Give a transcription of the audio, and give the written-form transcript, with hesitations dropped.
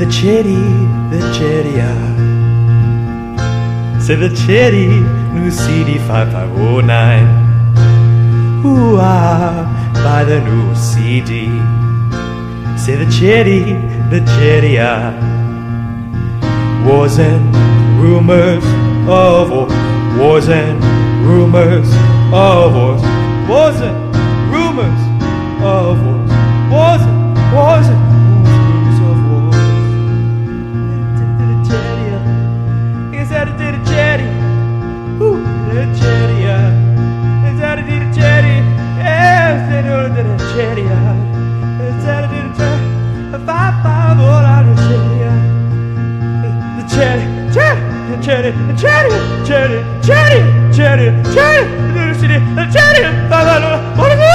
the Chariot. Say the Chariot, new CD 5509. Ooh, ah, buy the new CD. Say the Chariot. Wars and rumors of wars, wars and rumors of wars, wars and rumors of wars, wars and wars and rumors of wars. Headed to the Chariot, it's headed to the Chariot. Woo, the Chariot, it's headed to the Chariot. Yes, they know that the Chariot, it's headed to the Chariot. If I find all out of the Chariot, the Chariot. Chariot, the Chariot, the Chariot, the Chariot, the Chariot, the Chariot, the Chariot, the Chariot,